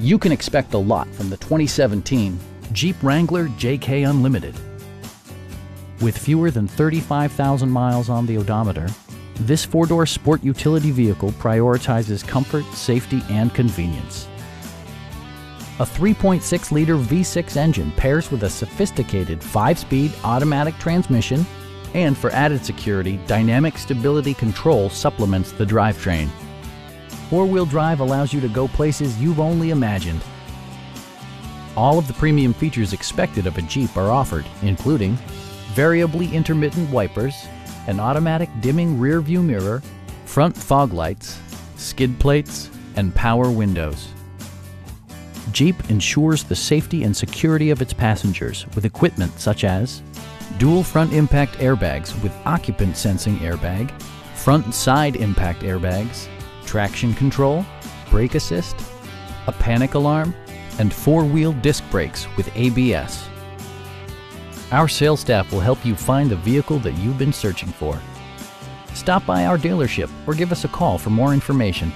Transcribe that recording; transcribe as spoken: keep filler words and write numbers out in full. You can expect a lot from the twenty seventeen Jeep Wrangler J K Unlimited. With fewer than thirty-five thousand miles on the odometer, this four-door sport utility vehicle prioritizes comfort, safety, and convenience. A three point six liter V six engine pairs with a sophisticated five-speed automatic transmission, and for added security, dynamic stability control supplements the drivetrain. Four-wheel drive allows you to go places you've only imagined. All of the premium features expected of a Jeep are offered, including variably intermittent wipers, an automatic dimming rear-view mirror, front fog lights, skid plates, and power windows. Jeep ensures the safety and security of its passengers with equipment such as dual front impact airbags with occupant sensing airbag, front and side impact airbags, traction control, brake assist, a panic alarm, and four-wheel disc brakes with A B S. Our sales staff will help you find the vehicle that you've been searching for. Stop by our dealership or give us a call for more information.